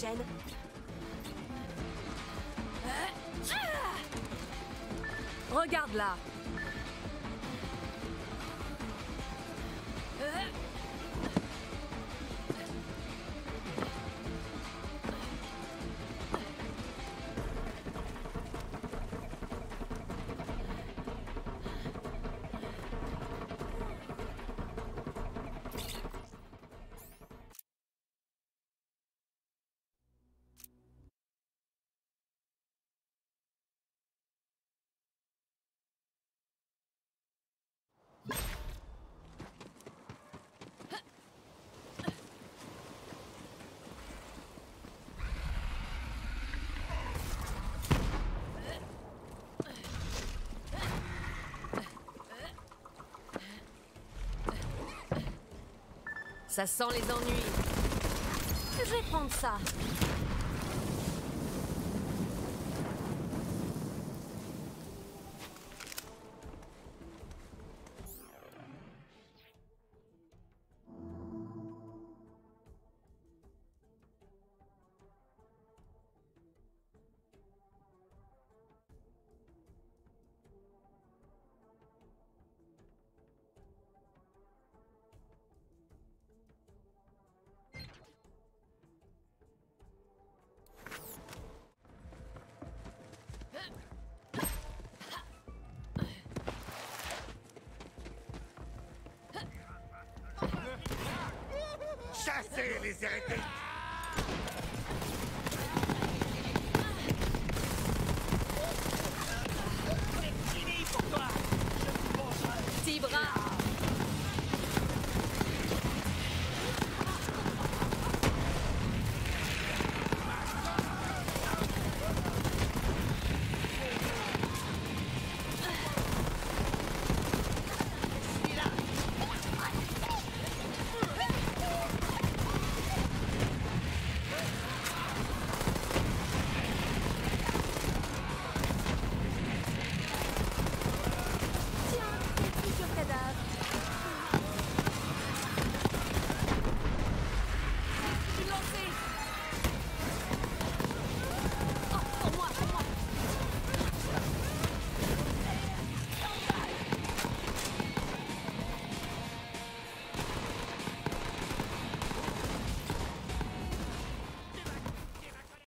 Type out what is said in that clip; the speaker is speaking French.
gêne. Regarde là. Ça sent les ennuis. Je vais prendre ça. Chassez les hérétiques!